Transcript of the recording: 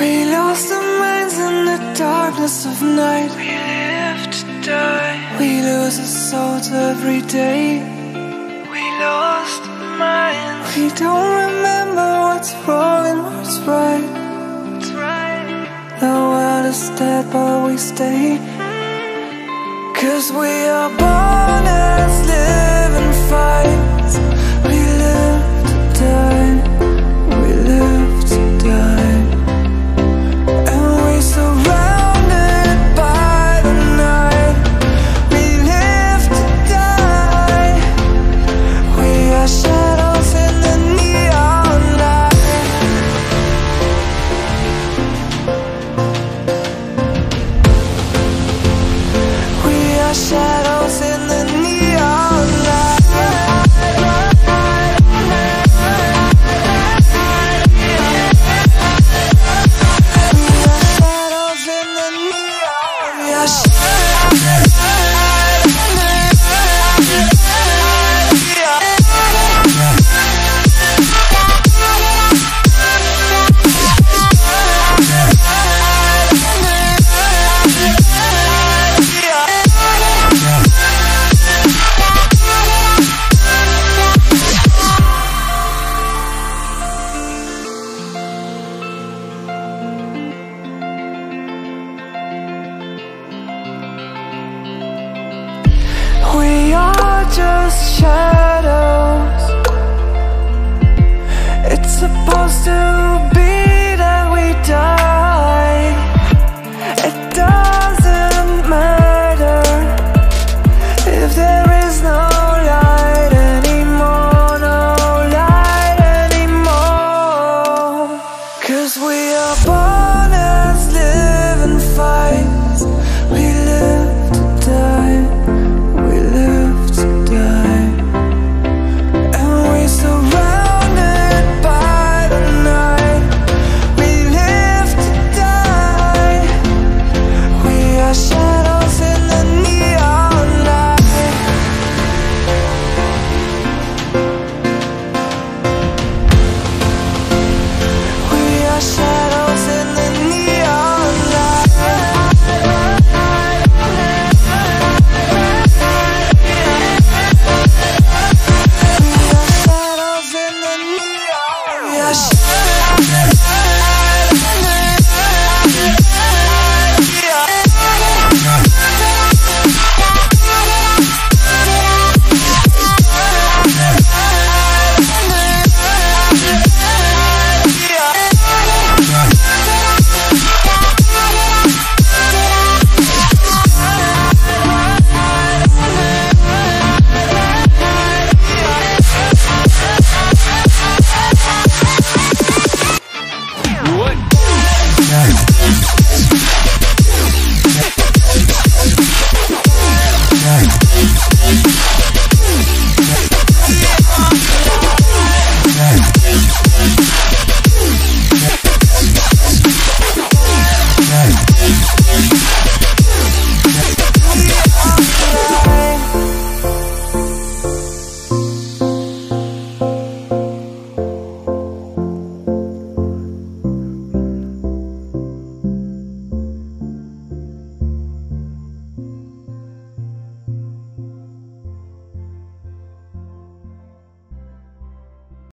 We lost our minds in the darkness of night. We live to die. We lose our souls every day. We lost our minds. We don't remember what's wrong and what's right. That's right. The world is dead, but we stay. Cause we are born as living.